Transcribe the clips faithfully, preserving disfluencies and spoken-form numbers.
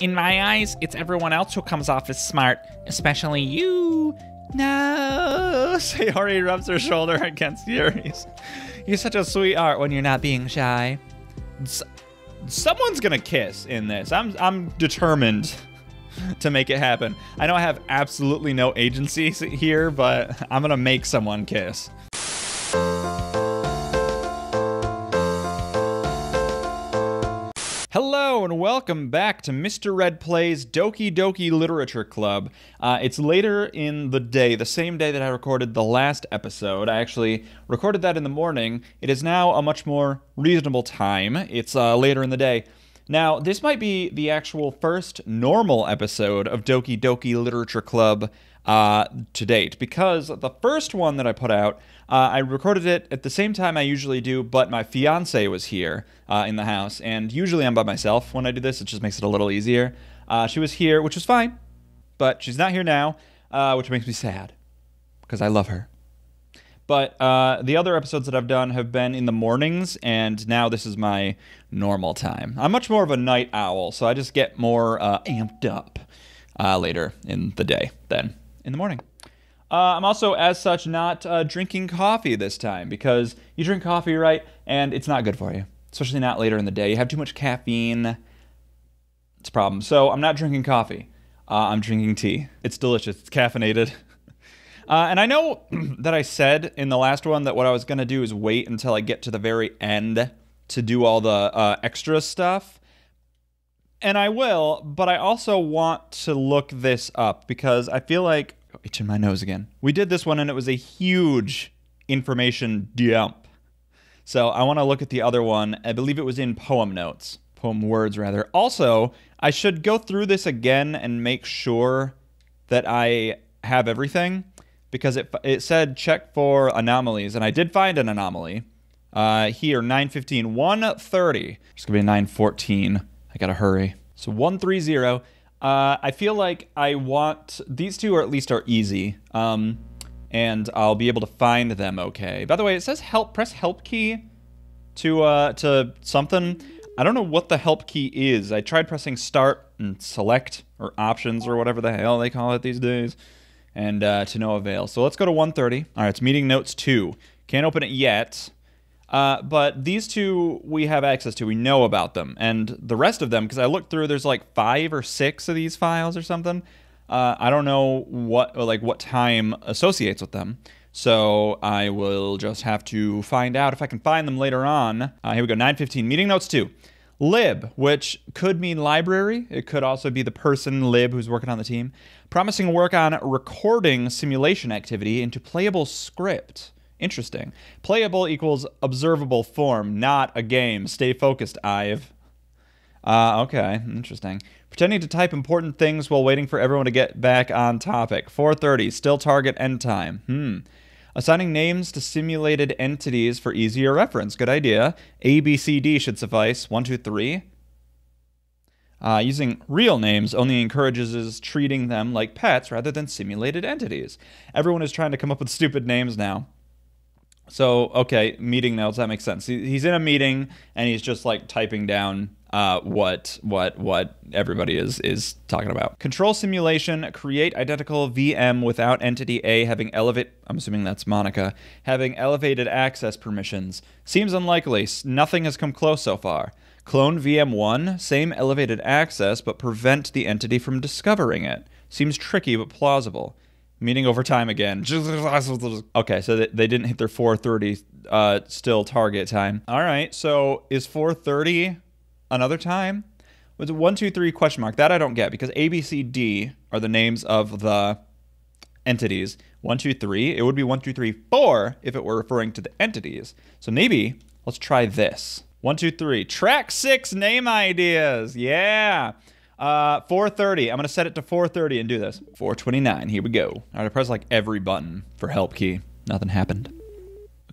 In my eyes, it's everyone else who comes off as smart, especially you. No, Sayori rubs her shoulder against Yuri's. You're such a sweetheart when you're not being shy. S Someone's gonna kiss in this. I'm, I'm determined to make it happen. I know I have absolutely no agency here, but I'm gonna make someone kiss. Hello and welcome back to Mister Red Plays Doki Doki Literature Club. Uh, it's later in the day, the same day that I recorded the last episode. I actually recorded that in the morning. It is now a much more reasonable time. It's uh, later in the day. Now, this might be the actual first normal episode of Doki Doki Literature Club uh, to date, because the first one that I put out, uh, I recorded it at the same time I usually do, but my fiance was here uh, in the house, and usually I'm by myself when I do this. It just makes it a little easier. Uh, she was here, which was fine, but she's not here now, uh, which makes me sad, because I love her. But uh, the other episodes that I've done have been in the mornings, and now this is my normal time. I'm much more of a night owl, so I just get more uh, amped up uh, later in the day than in the morning. Uh, I'm also, as such, not uh, drinking coffee this time, because you drink coffee, right, and it's not good for you, especially not later in the day. You have too much caffeine. It's a problem. So I'm not drinking coffee. Uh, I'm drinking tea. It's delicious. It's caffeinated. Uh, and I know that I said in the last one that what I was going to do is wait until I get to the very end to do all the uh, extra stuff. And I will, but I also want to look this up because I feel like... Oh, itching my nose again. We did this one and it was a huge information dump. So I want to look at the other one. I believe it was in poem notes. Poem words, rather. Also, I should go through this again and make sure that I have everything. Because it, it said check for anomalies, and I did find an anomaly. Uh, here, nine fifteen, one thirty. It's gonna be nine fourteen. I gotta hurry. So one thirty. Uh, I feel like I want, these two are at least are easy. Um, and I'll be able to find them okay. By the way, it says help, press help key to, uh, to something. I don't know what the help key is. I tried pressing start and select, or options, or whatever the hell they call it these days. And uh, to no avail. So let's go to one thirty. All right, it's meeting notes two. Can't open it yet. Uh, but these two we have access to. We know about them. And the rest of them, because I looked through, there's like five or six of these files or something. Uh, I don't know what or like what time associates with them. So I will just have to find out if I can find them later on. Uh, here we go, nine fifteen, meeting notes two. Lib, which could mean library. It could also be the person, Lib, who's working on the team. Promising work on recording simulation activity into playable script. Interesting. Playable equals observable form, not a game. Stay focused, Ive. Uh, okay, interesting. Pretending to type important things while waiting for everyone to get back on topic. four thirty, still target end time. Hmm. Assigning names to simulated entities for easier reference. Good idea. A, B, C, D should suffice. One, two, three. Uh, using real names only encourages us treating them like pets rather than simulated entities. Everyone is trying to come up with stupid names now. So, okay, meeting notes, that makes sense. He's in a meeting, and he's just, like, typing down uh, what, what, what everybody is, is talking about. Control simulation, create identical V M without entity A having elevate... I'm assuming that's Monika. Having elevated access permissions. Seems unlikely. Nothing has come close so far. Clone V M one, same elevated access, but prevent the entity from discovering it. Seems tricky, but plausible. Meeting over time again. Okay, so they didn't hit their four thirty uh, still target time. All right, so is four thirty another time? Was it one, two, three question mark? That I don't get because A, B, C, D are the names of the entities. One, two, three. It would be one, two, three, four if it were referring to the entities. So maybe let's try this. One, two, three. Track six name ideas. Yeah. Uh, four thirty. I'm going to set it to four thirty and do this. four twenty-nine. Here we go. All right, I press like every button for help key. Nothing happened.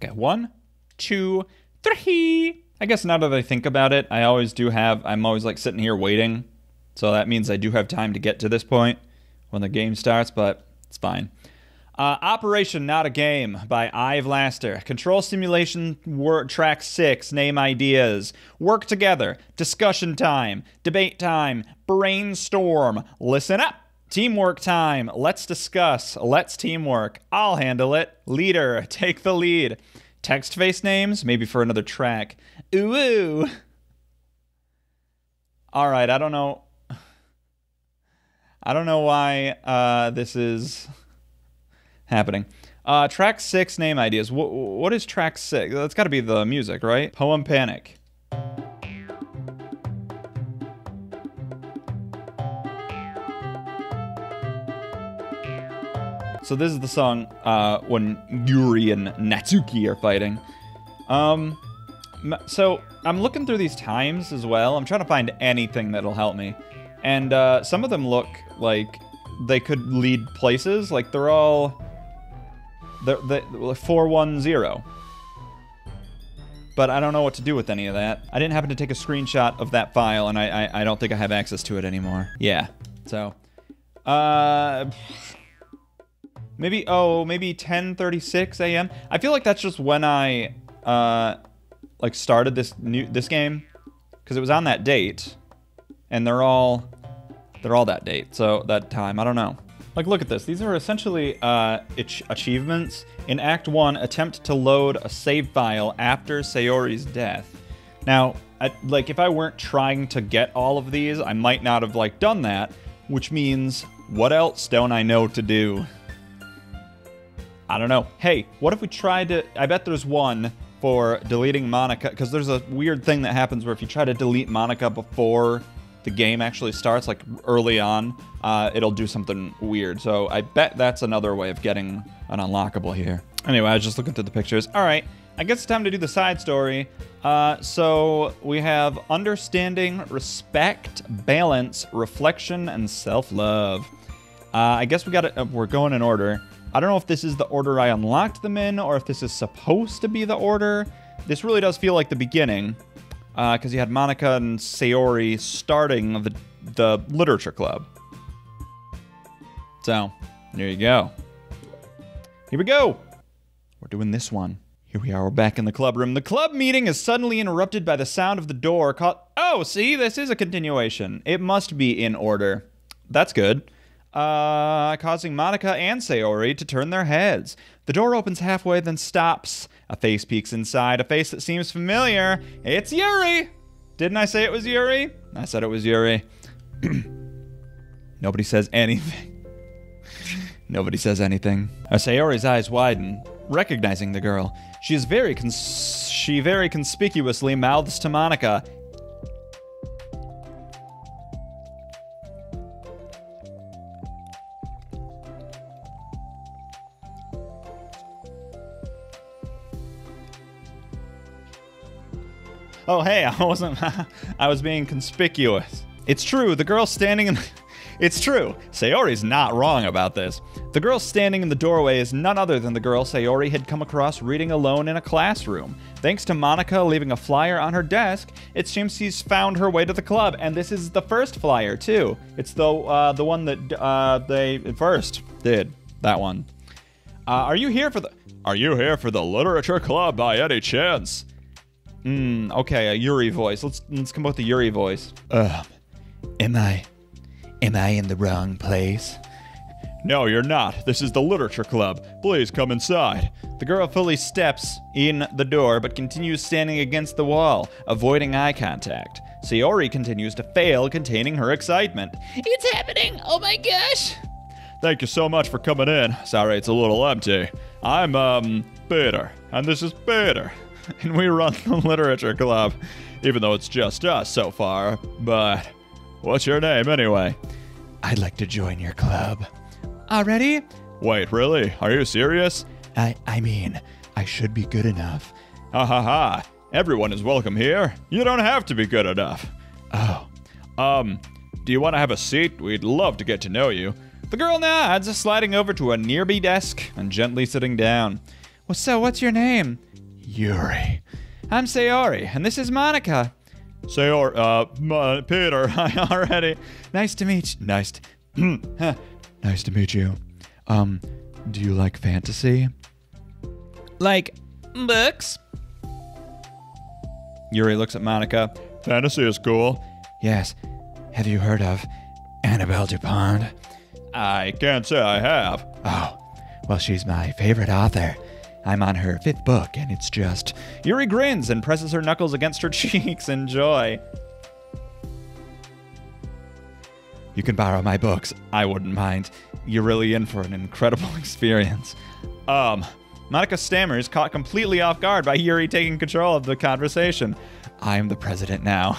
Okay, one, two, three. I guess now that I think about it, I always do have, I'm always like sitting here waiting. So that means I do have time to get to this point when the game starts, but it's fine. Uh, Operation Not a Game by Ive Laster. Control Simulation work, Track six, Name Ideas. Work Together, Discussion Time, Debate Time, Brainstorm, Listen Up, Teamwork Time, Let's Discuss, Let's Teamwork, I'll Handle It, Leader, Take the Lead. Text face names, maybe for another track. Ooh, ooh. All right, I don't know. I don't know why uh, this is happening. Uh, track six, Name Ideas. W what is track six? That's gotta be the music, right? Poem Panic. So this is the song uh, when Yuri and Natsuki are fighting. Um, so I'm looking through these times as well. I'm trying to find anything that'll help me. And uh, some of them look like they could lead places. Like they're all... four one zero. But I don't know what to do with any of that. I didn't happen to take a screenshot of that file, and I, I, I don't think I have access to it anymore. Yeah, so. Uh, maybe, oh, maybe ten thirty-six a m I feel like that's just when I, uh, like, started this new this game. Because it was on that date. And they're all, they're all that date, so that time, I don't know. Like, look at this. These are essentially uh, achievements. In Act one, attempt to load a save file after Sayori's death. Now, I, like, if I weren't trying to get all of these, I might not have, like, done that. Which means, what else don't I know to do? I don't know. Hey, what if we tried to... I bet there's one for deleting Monika, because there's a weird thing that happens where if you try to delete Monika before the game actually starts, like early on, uh, it'll do something weird. So I bet that's another way of getting an unlockable here. Anyway, I was just looking through the pictures. All right, I guess it's time to do the side story. Uh, so we have understanding, respect, balance, reflection, and self-love. Uh, I guess we got it. Uh, we're going in order. I don't know if this is the order I unlocked them in or if this is supposed to be the order. This really does feel like the beginning. Because uh, you had Monika and Sayori starting the, the literature club. So, there you go. Here we go! We're doing this one. Here we are, we're back in the club room. The club meeting is suddenly interrupted by the sound of the door caught... Oh, see? This is a continuation. It must be in order. That's good. Uh, causing Monika and Sayori to turn their heads. The door opens halfway, then stops. A face peeks inside, a face that seems familiar. It's Yuri! Didn't I say it was Yuri? I said it was Yuri. Nobody says anything. Nobody says anything. Sayori's eyes widen, recognizing the girl. She is very cons- she very conspicuously mouths to Monika. Oh, hey, I wasn't, I was being conspicuous. It's true, the girl standing in the, it's true, Sayori's not wrong about this. The girl standing in the doorway is none other than the girl Sayori had come across reading alone in a classroom. Thanks to Monika leaving a flyer on her desk, it seems she's found her way to the club, and this is the first flyer, too. It's the, uh, the one that uh, they first did, that one. Uh, are you here for the, are you here for the literature club by any chance? Mm, okay, a Yuri voice. Let's let's come up with the Yuri voice. Um, am I, am I in the wrong place? No, you're not. This is the literature club. Please come inside. The girl fully steps in the door, but continues standing against the wall, avoiding eye contact. Sayori continues to fail, containing her excitement. It's happening! Oh my gosh! Thank you so much for coming in. Sorry, it's a little empty. I'm um Peter, and this is Peter. And we run the literature club, even though it's just us so far. But what's your name anyway? I'd like to join your club. Already? Wait, really? Are you serious? I I mean, I should be good enough. Ha ha ha. Everyone is welcome here. You don't have to be good enough. Oh. Um, do you want to have a seat? We'd love to get to know you. The girl nods, sliding over to a nearby desk and gently sitting down. Well, so what's your name? Yuri. I'm Sayori, and this is Monika. Sayori, uh, Peter, I already... Nice to meet you. Nice to... nice to meet you. Um, Do you like fantasy? Like books? Yuri looks at Monika. Fantasy is cool. Yes. Have you heard of Annabelle DuPont? I can't say I have. Oh, well, she's my favorite author. I'm on her fifth book, and it's just... Yuri grins and presses her knuckles against her cheeks in joy. You can borrow my books. I wouldn't mind. You're really in for an incredible experience. Um, Monika stammers, caught completely off guard by Yuri taking control of the conversation. I'm the president now.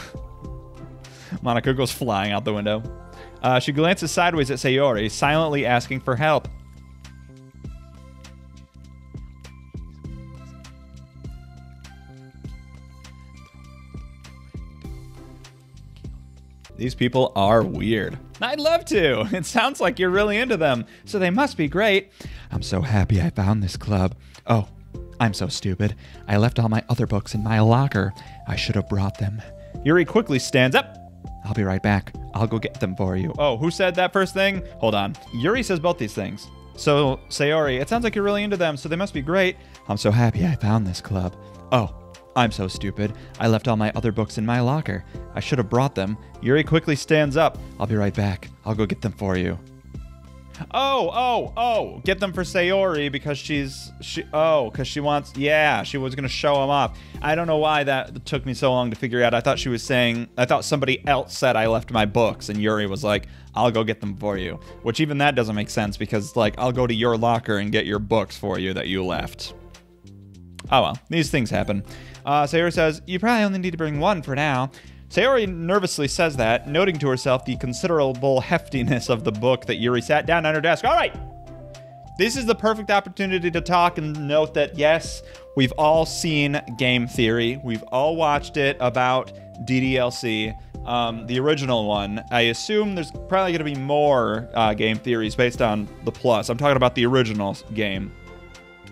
Monika goes flying out the window. Uh, she glances sideways at Sayori, silently asking for help. These people are weird. I'd love to. It sounds like you're really into them, so they must be great. I'm so happy I found this club. Oh, I'm so stupid. I left all my other books in my locker. I should have brought them. Yuri quickly stands up. I'll be right back. I'll go get them for you. Oh, who said that first thing? Hold on. Yuri says both these things. So, Sayori, it sounds like you're really into them, so they must be great. I'm so happy I found this club. Oh, I'm so stupid. I left all my other books in my locker. I should have brought them. Yuri quickly stands up. I'll be right back. I'll go get them for you. Oh, oh, oh. Get them for Sayori because she's... she. Oh, because she wants... Yeah, she was going to show them off. I don't know why that took me so long to figure out. I thought she was saying... I thought somebody else said I left my books, and Yuri was like, I'll go get them for you. Which even that doesn't make sense because, like, I'll go to your locker and get your books for you that you left. Oh, well. These things happen. Uh, Sayori says, you probably only need to bring one for now. Sayori nervously says that, noting to herself the considerable heftiness of the book that Yuri sat down on her desk. All right. This is the perfect opportunity to talk and note that, yes, we've all seen Game Theory. We've all watched it about D D L C, um, the original one. I assume there's probably going to be more uh, Game Theories based on the Plus. I'm talking about the original game.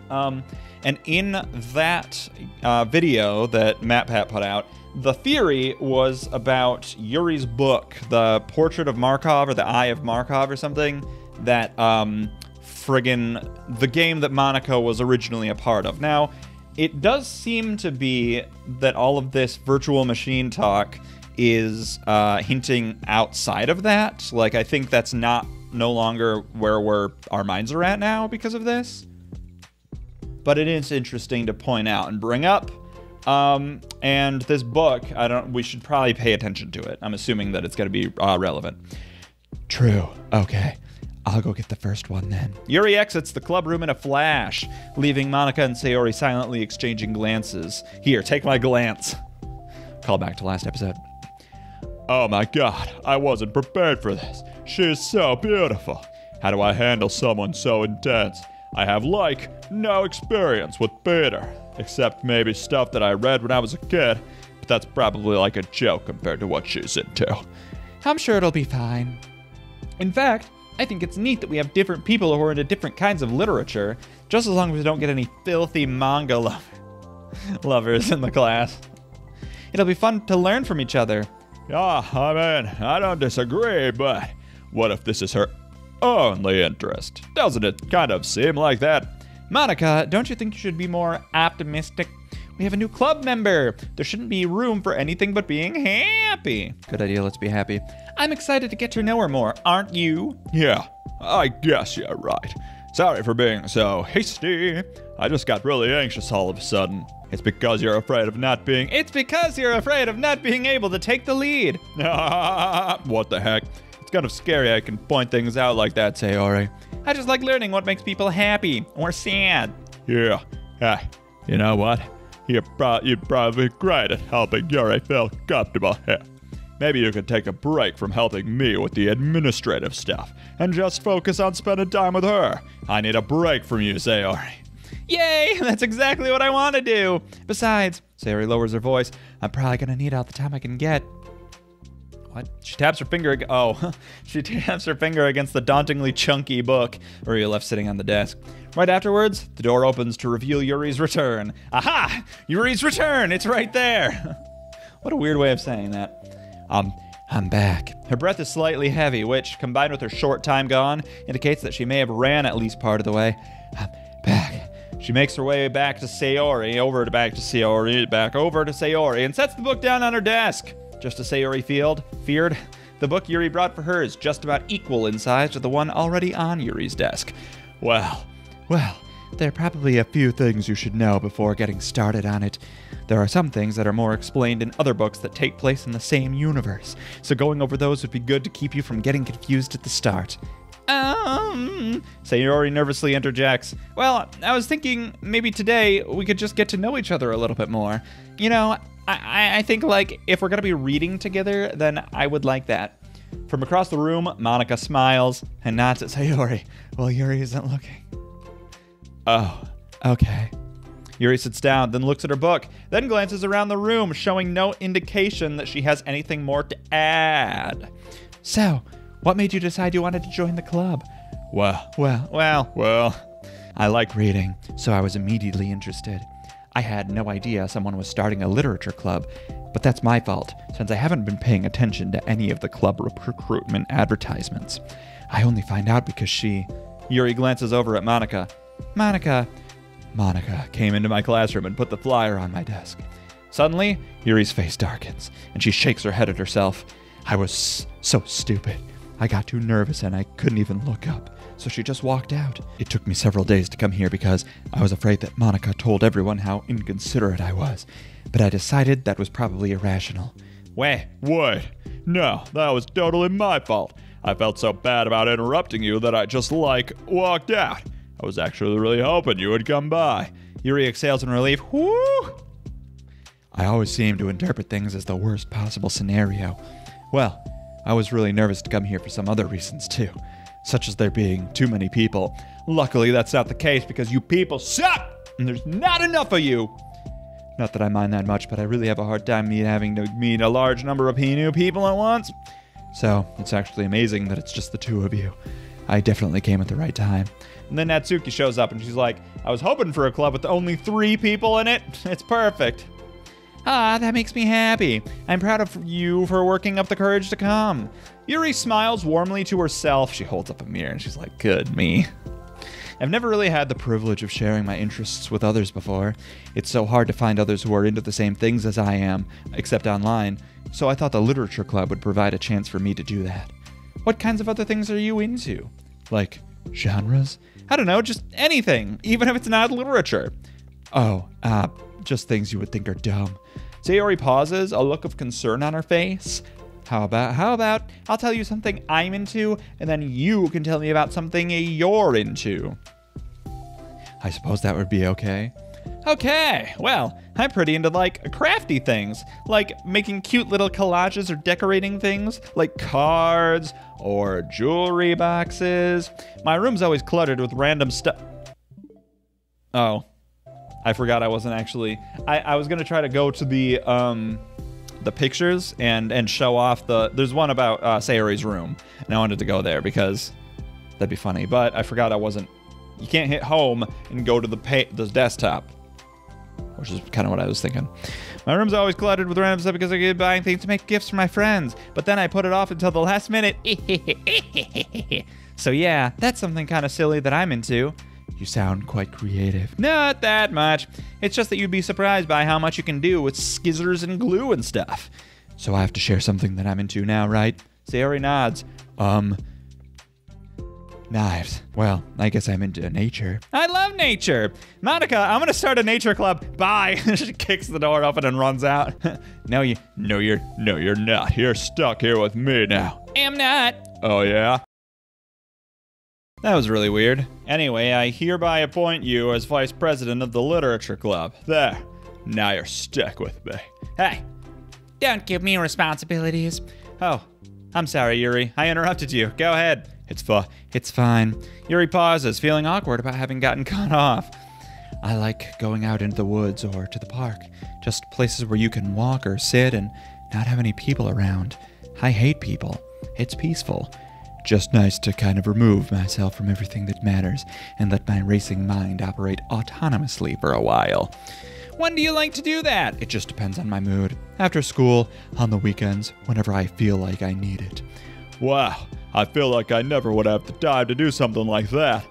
Um... And in that uh, video that MatPat put out, the theory was about Yuri's book, The Portrait of Markov or The Eye of Markov or something, that um, friggin' the game that Monika was originally a part of. Now, it does seem to be that all of this virtual machine talk is uh, hinting outside of that. Like, I think that's not no longer where we're, our minds are at now because of this. But it is interesting to point out and bring up. Um, and this book, I don't. We should probably pay attention to it. I'm assuming that it's going to be uh, relevant. True. Okay. I'll go get the first one then. Yuri exits the club room in a flash, leaving Monika and Sayori silently exchanging glances. Here, take my glance. Call back to last episode. Oh my god, I wasn't prepared for this. She's so beautiful. How do I handle someone so intense? I have, like, no experience with theater, except maybe stuff that I read when I was a kid, but that's probably like a joke compared to what she's into. I'm sure it'll be fine. In fact, I think it's neat that we have different people who are into different kinds of literature, just as long as we don't get any filthy manga lo- lovers in the class. It'll be fun to learn from each other. Ah, I mean, I don't disagree, but what if this is her only interest? Doesn't it kind of seem like that? Monika, don't you think you should be more optimistic? We have a new club member. There shouldn't be room for anything but being happy. Good idea, let's be happy. I'm excited to get to know her more, aren't you? Yeah, I guess you're right. Sorry for being so hasty. I just got really anxious all of a sudden. It's because you're afraid of not being- It's because you're afraid of not being able to take the lead. What the heck? It's kind of scary I can point things out like that, Sayori. I just like learning what makes people happy or sad. Yeah. Uh, you know what? You're, pro you're probably great at helping Yuri feel comfortable here. Maybe you could take a break from helping me with the administrative stuff and just focus on spending time with her. I need a break from you, Sayori. Yay! That's exactly what I want to do. Besides, Sayori lowers her voice, I'm probably going to need all the time I can get. What? She taps her finger, oh, she taps her finger against the dauntingly chunky book Yuri left sitting on the desk. Right afterwards, the door opens to reveal Yuri's return. Aha! Yuri's return! It's right there! What a weird way of saying that. Um, I'm back. Her breath is slightly heavy, which, combined with her short time gone, indicates that she may have ran at least part of the way. I'm back. She makes her way back to Sayori, over to back to Sayori, back over to Sayori, and sets the book down on her desk. Just as Sayori field, feared, the book Yuri brought for her is just about equal in size to the one already on Yuri's desk. Well, well, there are probably a few things you should know before getting started on it. There are some things that are more explained in other books that take place in the same universe, so going over those would be good to keep you from getting confused at the start. Um, Sayori nervously interjects. Well, I was thinking maybe today we could just get to know each other a little bit more. You know, I, I think, like, if we're gonna be reading together, then I would like that. From across the room, Monika smiles and nods at Sayori while Yuri isn't looking. Oh, okay. Yuri sits down, then looks at her book, then glances around the room, showing no indication that she has anything more to add. So, what made you decide you wanted to join the club? Well, well, well, well. I like reading, so I was immediately interested. I had no idea someone was starting a literature club, but that's my fault, since I haven't been paying attention to any of the club recruitment advertisements. I only find out because she... Yuri glances over at Monika. Monika... Monika came into my classroom and put the flyer on my desk. Suddenly, Yuri's face darkens, and she shakes her head at herself. I was so stupid. I got too nervous and I couldn't even look up, so she just walked out. It took me several days to come here because I was afraid that Monika told everyone how inconsiderate I was, but I decided that was probably irrational. Wait, wait, no, that was totally my fault. I felt so bad about interrupting you that I just, like, walked out. I was actually really hoping you would come by. Yuri exhales in relief. Woo! I always seem to interpret things as the worst possible scenario. Well, I was really nervous to come here for some other reasons too, such as there being too many people. Luckily, that's not the case because you people suck, and there's not enough of you. Not that I mind that much, but I really have a hard time having to meet a large number of new people at once. So it's actually amazing that it's just the two of you. I definitely came at the right time. And then Natsuki shows up and she's like, I was hoping for a club with only three people in it. It's perfect. Ah, that makes me happy. I'm proud of you for working up the courage to come. Yuri smiles warmly to herself. She holds up a mirror and she's like, good me. I've never really had the privilege of sharing my interests with others before. It's so hard to find others who are into the same things as I am, except online. So I thought the literature club would provide a chance for me to do that. What kinds of other things are you into? Like genres? I don't know, just anything, even if it's not literature. Oh, uh, just things you would think are dumb. Sayori pauses, a look of concern on her face. How about, how about, I'll tell you something I'm into, and then you can tell me about something you're into. I suppose that would be okay. Okay, well, I'm pretty into, like, crafty things, like making cute little collages or decorating things, like cards or jewelry boxes. My room's always cluttered with random stuff. Oh, I forgot I wasn't actually, I, I was gonna try to go to the, um, the pictures and, and show off the, there's one about uh, Sayori's room, and I wanted to go there because that'd be funny, but I forgot I wasn't, you can't hit home and go to the, pay, the desktop. Which is kind of what I was thinking. My room's always cluttered with random stuff because I keep buying things to make gifts for my friends, but then I put it off until the last minute. So yeah, that's something kind of silly that I'm into. You sound quite creative. Not that much. It's just that you'd be surprised by how much you can do with scissors and glue and stuff. So I have to share something that I'm into now, right? Sayori nods. Um, Knives. Well, I guess I'm into nature. I love nature. Monika, I'm gonna start a nature club. Bye. She kicks the door open and runs out. No, you, no, you're, no, you're not. You're stuck here with me now. I'm not. Oh, yeah? That was really weird. Anyway, I hereby appoint you as vice president of the literature club. There. Now you're stuck with me. Hey, don't give me responsibilities. Oh, I'm sorry, Yuri. I interrupted you. Go ahead. It's fi- it's fine. Yuri pauses, feeling awkward about having gotten cut off. I like going out into the woods or to the park, just places where you can walk or sit and not have any people around. I hate people. It's peaceful. Just nice to kind of remove myself from everything that matters and let my racing mind operate autonomously for a while. When do you like to do that? It just depends on my mood. After school, on the weekends, whenever I feel like I need it. Wow, I feel like I never would have the time to do something like that.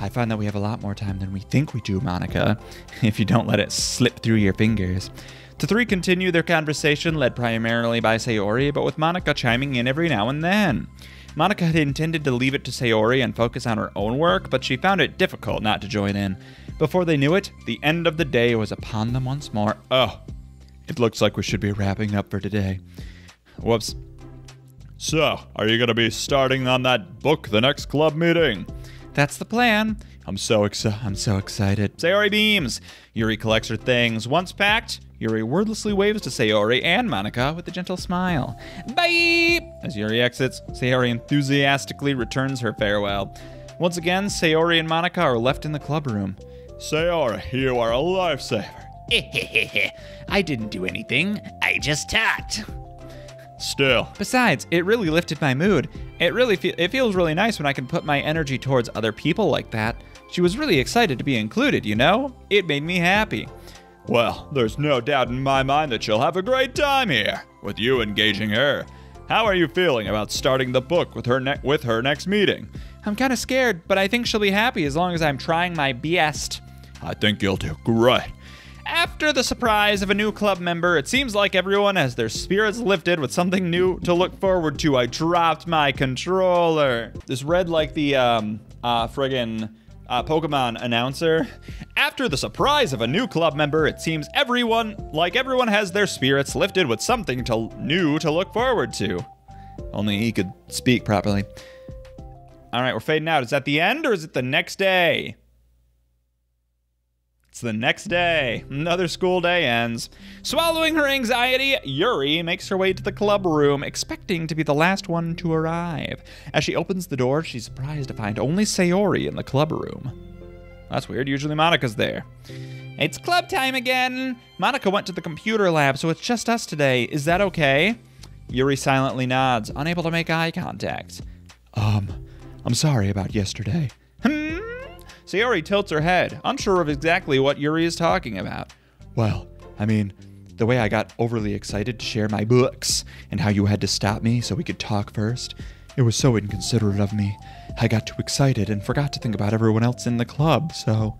I find that we have a lot more time than we think we do, Monika, if you don't let it slip through your fingers. The three continue their conversation, led primarily by Sayori, but with Monika chiming in every now and then. Monika had intended to leave it to Sayori and focus on her own work, but she found it difficult not to join in. Before they knew it, the end of the day was upon them once more. Oh, it looks like we should be wrapping up for today. Whoops. So, are you going to be starting on that book the next club meeting? That's the plan. I'm so excited. I'm so excited. Sayori beams. Yuri collects her things. Once packed, Yuri wordlessly waves to Sayori and Monika with a gentle smile. Bye! As Yuri exits, Sayori enthusiastically returns her farewell. Once again, Sayori and Monika are left in the club room. Sayori, you are a lifesaver. I didn't do anything. I just talked. Still. Besides, it really lifted my mood. It really fe- it feels really nice when I can put my energy towards other people like that. She was really excited to be included, you know? It made me happy. Well, there's no doubt in my mind that you'll have a great time here, with you engaging her. How are you feeling about starting the book with her, ne- with her next meeting? I'm kind of scared, but I think she'll be happy as long as I'm trying my best. I think you'll do great. After the surprise of a new club member, it seems like everyone has their spirits lifted with something new to look forward to. I dropped my controller. This read like the um, uh, friggin' Uh, Pokemon announcer. After the surprise of a new club member, it seems everyone, like everyone has their spirits lifted with something to, new to look forward to. Only he could speak properly. All right, we're fading out. Is that the end or is it the next day? It's the next day. Another school day ends. Swallowing her anxiety, Yuri makes her way to the club room, expecting to be the last one to arrive. As she opens the door, she's surprised to find only Sayori in the club room. That's weird. Usually Monika's there. It's club time again. Monika went to the computer lab, so it's just us today. Is that okay? Yuri silently nods, unable to make eye contact. Um, I'm sorry about yesterday. Hmm? Sayori tilts her head, unsure of exactly what Yuri is talking about. Well, I mean, the way I got overly excited to share my books and how you had to stop me so we could talk first, it was so inconsiderate of me. I got too excited and forgot to think about everyone else in the club, so...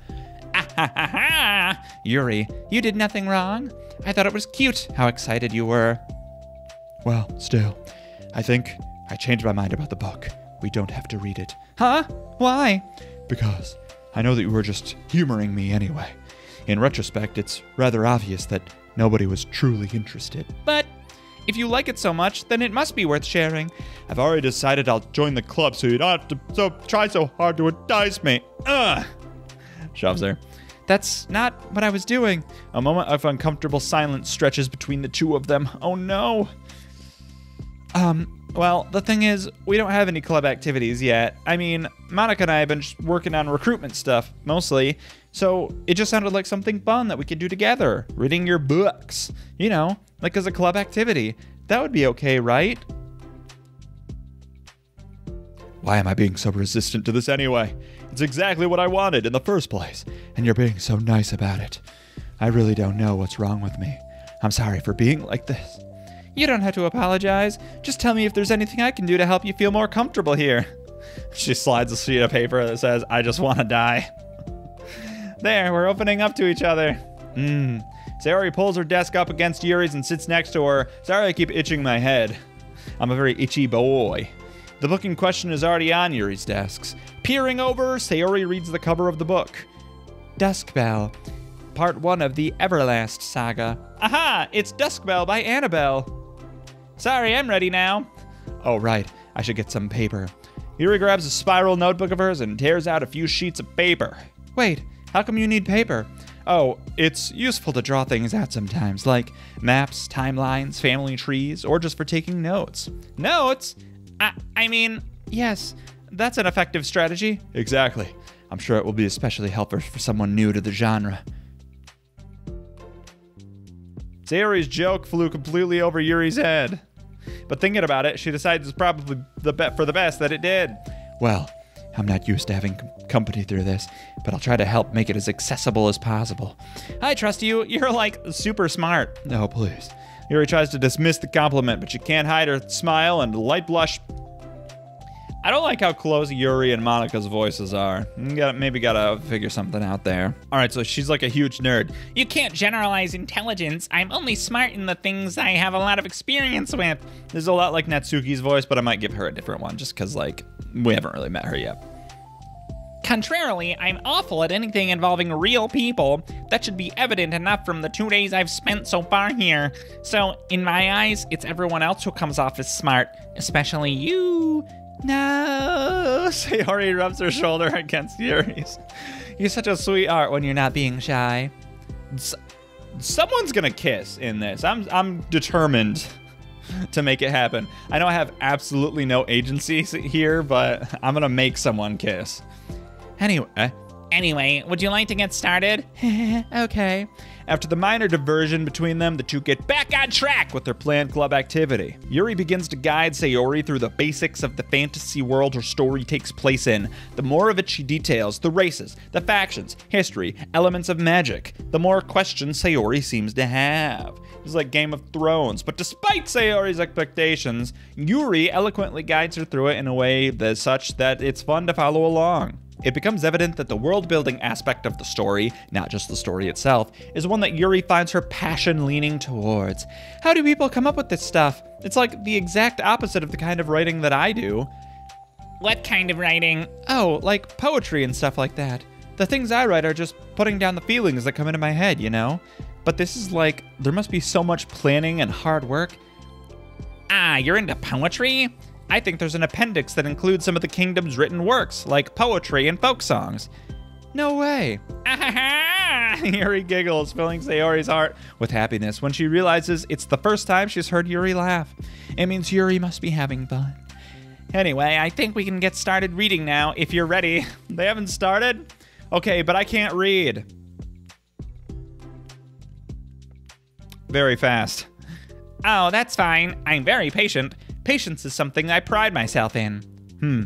Ah ha ha ha! Yuri, you did nothing wrong. I thought it was cute how excited you were. Well, still, I think I changed my mind about the book. We don't have to read it. Huh? Why? Because... I know that you were just humoring me anyway. In retrospect, it's rather obvious that nobody was truly interested. But if you like it so much, then it must be worth sharing. I've already decided I'll join the club so you don't have to so try so hard to entice me. Ugh! Shoves her. That's not what I was doing. A moment of uncomfortable silence stretches between the two of them. Oh no. Um... Well, the thing is, we don't have any club activities yet. I mean, Monika and I have been working on recruitment stuff, mostly. So it just sounded like something fun that we could do together. Reading your books, you know, like as a club activity. That would be okay, right? Why am I being so resistant to this anyway? It's exactly what I wanted in the first place. And you're being so nice about it. I really don't know what's wrong with me. I'm sorry for being like this. You don't have to apologize. Just tell me if there's anything I can do to help you feel more comfortable here. She slides a sheet of paper that says, I just want to die. There, we're opening up to each other. Mmm. Sayori pulls her desk up against Yuri's and sits next to her. Sorry I keep itching my head. I'm a very itchy boy. The book in question is already on Yuri's desks. Peering over, Sayori reads the cover of the book. Duskbell. Part one of the Everlast Saga. Aha! It's Duskbell by Annabelle. Sorry, I'm ready now. Oh, right. I should get some paper. Yuri grabs a spiral notebook of hers and tears out a few sheets of paper. Wait, how come you need paper? Oh, it's useful to draw things out sometimes, like maps, timelines, family trees, or just for taking notes. Notes? I, I mean, yes, that's an effective strategy. Exactly. I'm sure it will be especially helpful for someone new to the genre. Sayori's joke flew completely over Yuri's head. But thinking about it, she decides it's probably the bet for the best that it did. Well, I'm not used to having company through this, but I'll try to help make it as accessible as possible. I trust you. You're, like, super smart. No, please. Yuri tries to dismiss the compliment, but she can't hide her smile and light blush. I don't like how close Yuri and Monika's voices are. Gotta, maybe gotta figure something out there. All right, so she's like a huge nerd. You can't generalize intelligence. I'm only smart in the things I have a lot of experience with. This is a lot like Natsuki's voice, but I might give her a different one just because, like, we haven't really met her yet. Contrarily, I'm awful at anything involving real people. That should be evident enough from the two days I've spent so far here. So, in my eyes, it's everyone else who comes off as smart, especially you. No, Sayori rubs her shoulder against Yuri's. You're such a sweetheart when you're not being shy. S Someone's gonna kiss in this. I'm I'm determined to make it happen. I know I have absolutely no agency here, but I'm gonna make someone kiss. Anyway, anyway, would you like to get started? Okay. After the minor diversion between them, the two get back on track with their planned club activity. Yuri begins to guide Sayori through the basics of the fantasy world her story takes place in. The more of it she details, the races, the factions, history, elements of magic, the more questions Sayori seems to have. It's like Game of Thrones, but despite Sayori's expectations, Yuri eloquently guides her through it in a way that's such that it's fun to follow along. It becomes evident that the world-building aspect of the story, not just the story itself, is one that Yuri finds her passion leaning towards. How do people come up with this stuff? It's like the exact opposite of the kind of writing that I do. What kind of writing? Oh, like poetry and stuff like that. The things I write are just putting down the feelings that come into my head, you know? But this is like, there must be so much planning and hard work. Ah, you're into poetry? I think there's an appendix that includes some of the kingdom's written works, like poetry and folk songs. No way. Yuri giggles, filling Sayori's heart with happiness when she realizes it's the first time she's heard Yuri laugh. It means Yuri must be having fun. Anyway, I think we can get started reading now, if you're ready. They haven't started? Okay, but I can't read. Very fast. Oh, that's fine. I'm very patient. Patience is something I pride myself in. Hmm,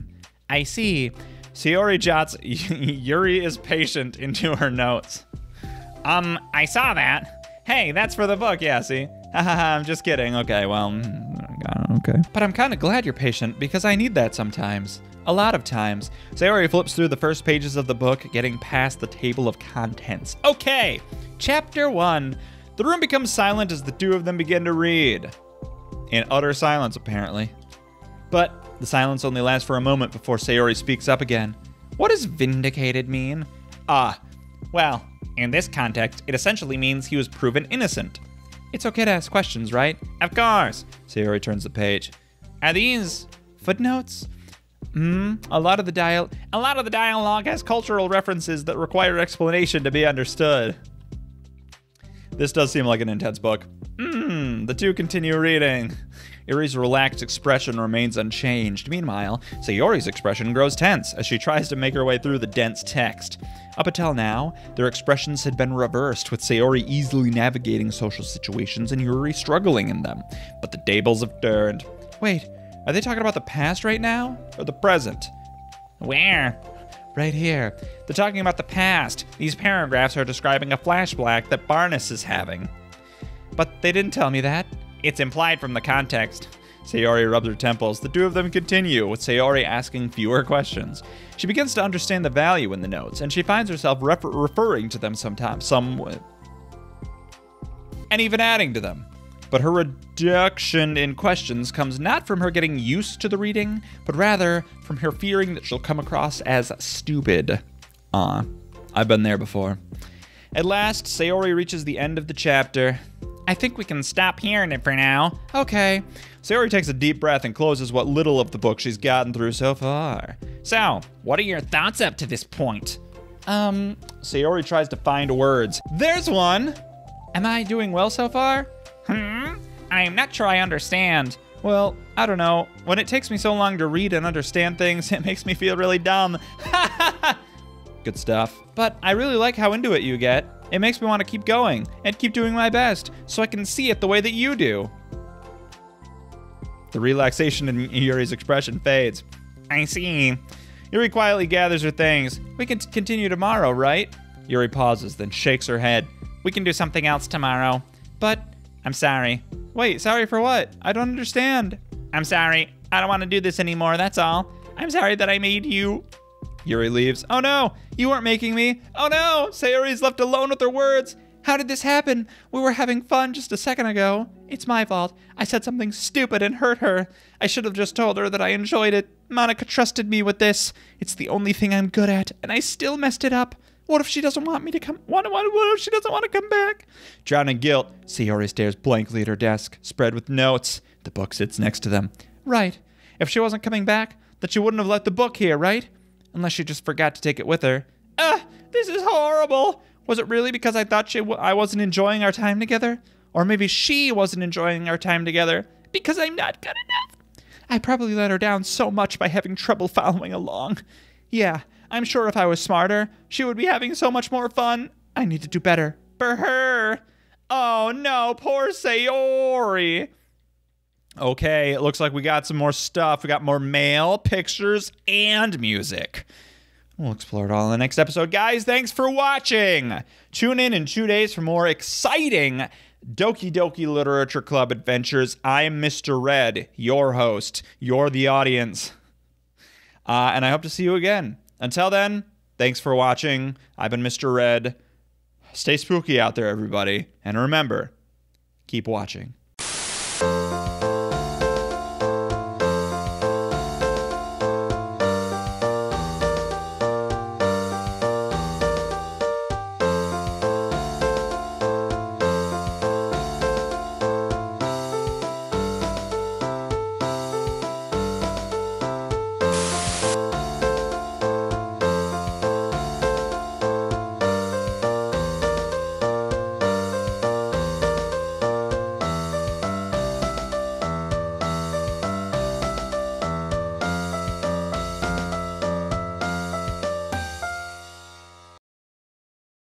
I see. Sayori jots Yuri is patient into her notes. Um, I saw that. Hey, that's for the book, yeah, see? Hahaha, I'm just kidding. Okay, well, okay. But I'm kind of glad you're patient because I need that sometimes. A lot of times. Sayori flips through the first pages of the book, getting past the table of contents. Okay, chapter one. The room becomes silent as the two of them begin to read. In utter silence, apparently. But the silence only lasts for a moment before Sayori speaks up again. What does vindicated mean? Ah, well, in this context, it essentially means he was proven innocent. It's okay to ask questions, right? Of course. Sayori turns the page. Are these footnotes? Hmm, a lot of the dial- A lot of the dialogue has cultural references that require explanation to be understood. This does seem like an intense book. Mmm, the two continue reading. Yuri's relaxed expression remains unchanged. Meanwhile, Sayori's expression grows tense as she tries to make her way through the dense text. Up until now, their expressions had been reversed, with Sayori easily navigating social situations and Yuri struggling in them. But the tables have turned. Wait, are they talking about the past right now? Or the present? Where? Right here. They're talking about the past. These paragraphs are describing a flashback that Barnes is having. But they didn't tell me that. It's implied from the context. Sayori rubs her temples. The two of them continue, with Sayori asking fewer questions. She begins to understand the value in the notes, and she finds herself refer referring to them sometimes, some, and even adding to them. But her reduction in questions comes not from her getting used to the reading, but rather from her fearing that she'll come across as stupid. Ah, uh, I've been there before. At last, Sayori reaches the end of the chapter. I think we can stop hearing it for now. Okay. Sayori takes a deep breath and closes what little of the book she's gotten through so far. So, what are your thoughts up to this point? Um, Sayori tries to find words. There's one! Am I doing well so far? Hmm? I'm not sure I understand. Well, I don't know. When it takes me so long to read and understand things, it makes me feel really dumb. Ha ha ha! Good stuff. But I really like how into it you get. It makes me want to keep going and keep doing my best so I can see it the way that you do. The relaxation in Yuri's expression fades. I see. Yuri quietly gathers her things. We can continue tomorrow, right? Yuri pauses, then shakes her head. We can do something else tomorrow. But I'm sorry. Wait, sorry for what? I don't understand. I'm sorry. I don't want to do this anymore, that's all. I'm sorry that I made you. Yuri leaves. Oh no, you weren't making me. Oh no, Sayori's left alone with her words. How did this happen? We were having fun just a second ago. It's my fault. I said something stupid and hurt her. I should have just told her that I enjoyed it. Monika trusted me with this. It's the only thing I'm good at, and I still messed it up. What if she doesn't want me to come? What, what, what if she doesn't want to come back? Drowned in guilt, Sayori stares blankly at her desk, spread with notes. The book sits next to them. Right. If she wasn't coming back, then she wouldn't have left the book here, right? Unless she just forgot to take it with her. Ugh, this is horrible. Was it really because I thought she w I wasn't enjoying our time together? Or maybe she wasn't enjoying our time together because I'm not good enough. I probably let her down so much by having trouble following along. Yeah, I'm sure if I was smarter, she would be having so much more fun. I need to do better for her. Oh no, poor Sayori. Okay, it looks like we got some more stuff. We got more mail, pictures, and music. We'll explore it all in the next episode. Guys, thanks for watching. Tune in in two days for more exciting Doki Doki Literature Club adventures. I'm Mister Red, your host. You're the audience. Uh, and I hope to see you again. Until then, thanks for watching. I've been Mister Red. Stay spooky out there, everybody. And remember, keep watching.